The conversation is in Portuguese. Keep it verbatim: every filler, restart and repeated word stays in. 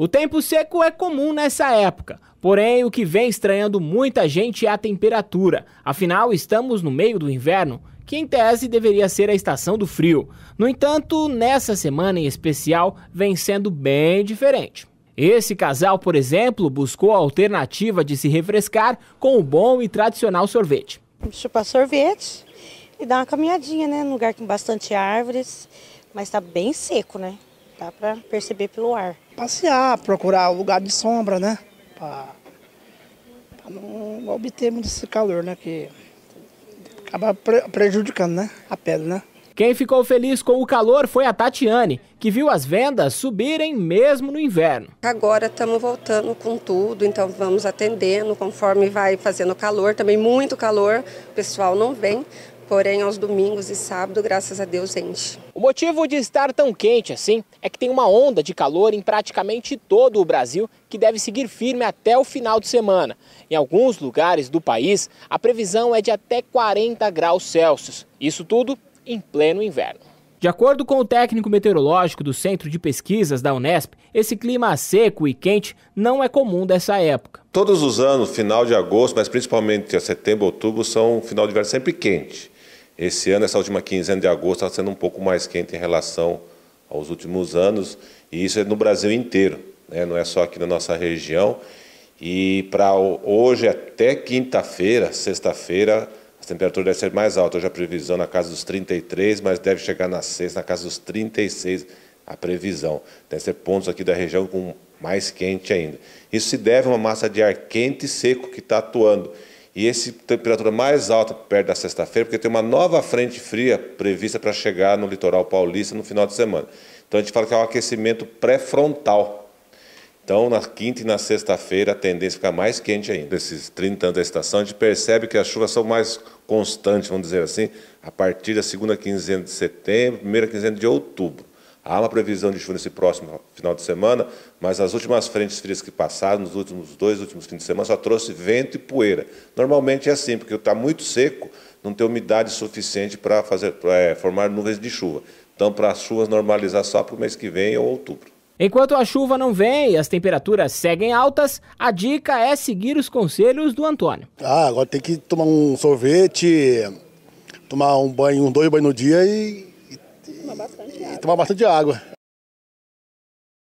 O tempo seco é comum nessa época, porém o que vem estranhando muita gente é a temperatura. Afinal, estamos no meio do inverno, que em tese deveria ser a estação do frio. No entanto, nessa semana em especial, vem sendo bem diferente. Esse casal, por exemplo, buscou a alternativa de se refrescar com o bom e tradicional sorvete. Chupar sorvete e dar uma caminhadinha, né? Num lugar com bastante árvores, mas tá bem seco, né? Dá para perceber pelo ar. Passear, procurar um lugar de sombra, né? Para não obter muito esse calor, né? Que acaba prejudicando, né? A pele, né? Quem ficou feliz com o calor foi a Tatiane, que viu as vendas subirem mesmo no inverno. Agora estamos voltando com tudo, então vamos atendendo conforme vai fazendo calor. Também muito calor, o pessoal não vem. Porém, aos domingos e sábado, graças a Deus, enche. O motivo de estar tão quente assim é que tem uma onda de calor em praticamente todo o Brasil que deve seguir firme até o final de semana. Em alguns lugares do país, a previsão é de até quarenta graus Celsius. Isso tudo em pleno inverno. De acordo com o técnico meteorológico do Centro de Pesquisas da Unesp, esse clima seco e quente não é comum dessa época. Todos os anos, final de agosto, mas principalmente setembro, outubro, são um final de inverno sempre quente. Esse ano, essa última quinzena de agosto, está sendo um pouco mais quente em relação aos últimos anos. E isso é no Brasil inteiro, né? Não é só aqui na nossa região. E para hoje, até quinta-feira, sexta-feira, a temperatura deve ser mais alta. Hoje a previsão na casa dos trinta e três, mas deve chegar na sexta, na casa dos trinta e seis, a previsão. Deve ser pontos aqui da região com mais quente ainda. Isso se deve a uma massa de ar quente e seco que está atuando. E essa temperatura mais alta perto da sexta-feira, porque tem uma nova frente fria prevista para chegar no litoral paulista no final de semana. Então a gente fala que é um aquecimento pré-frontal. Então na quinta e na sexta-feira a tendência fica mais quente ainda. Esses trinta anos da estação, a gente percebe que as chuvas são mais constantes, vamos dizer assim, a partir da segunda quinzena de setembro, primeira quinzena de outubro. Há uma previsão de chuva nesse próximo final de semana, mas as últimas frentes frias que passaram, nos últimos dois últimos fins de semana, só trouxe vento e poeira. Normalmente é assim, porque está muito seco, não tem umidade suficiente para fazer, é, formar nuvens de chuva. Então, para as chuvas normalizar só para o mês que vem ou outubro. Enquanto a chuva não vem e as temperaturas seguem altas, a dica é seguir os conselhos do Antônio. Ah, agora tem que tomar um sorvete, tomar um banho, um dois banhos no dia e... Bastante água. Tomar bastante água.